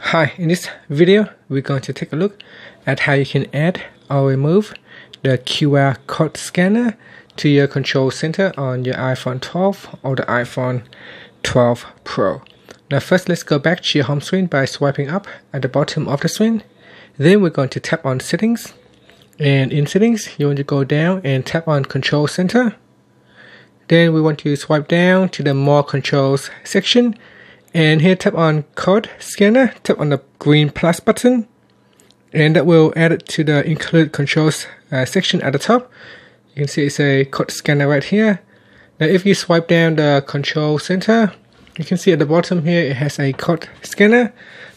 Hi, in this video we're going to take a look at how you can add or remove the QR code scanner to your control center on your iPhone 12 or the iPhone 12 Pro. Now first let's go back to your home screen by swiping up at the bottom of the screen. Then we're going to tap on settings, and in settings you want to go down and tap on control center. Then we want to swipe down to the more controls section, and here tap on code scanner, tap on the green plus button, and that will add it to the include controls section at the top. You can see it's a code scanner right here. Now if you swipe down the control center, you can see at the bottom here it has a code scanner.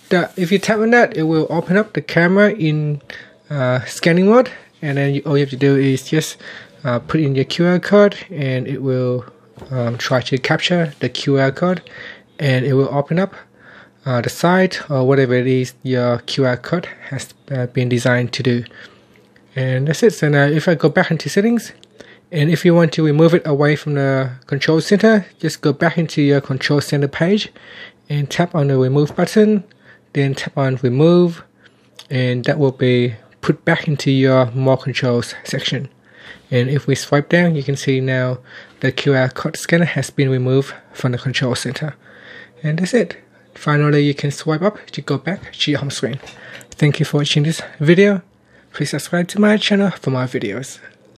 If you tap on that, it will open up the camera in scanning mode, and then all you have to do is just put in your QR code, and it will try to capture the QR code, and it will open up the site or whatever it is your QR code has been designed to do. And that's it. So now if I go back into settings, and if you want to remove it away from the control center, just go back into your control center page and tap on the remove button, then tap on remove, and that will be put back into your more controls section. And if we swipe down, you can see now the QR code scanner has been removed from the control center. And that's it. Finally, you can swipe up to go back to your home screen. Thank you for watching this video. Please subscribe to my channel for more videos.